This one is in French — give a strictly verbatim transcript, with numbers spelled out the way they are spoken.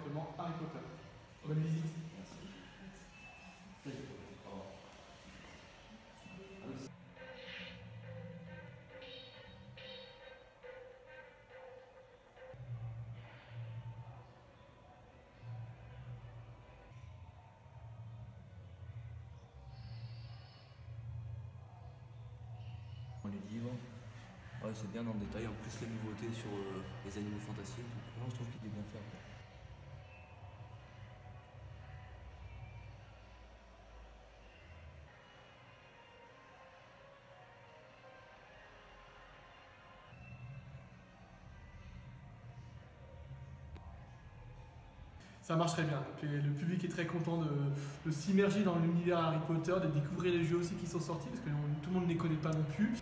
correctement Harry Potter. Bonne visite. Merci. Les livres, ouais, c'est bien dans le détail, en plus les nouveautés sur euh, les animaux fantastiques, donc, je trouve qu'il est bien fait. Ça marche très bien, le public est très content de, de s'immerger dans l'univers Harry Potter, de découvrir les jeux aussi qui sont sortis, parce que tout le monde ne les connaît pas non plus.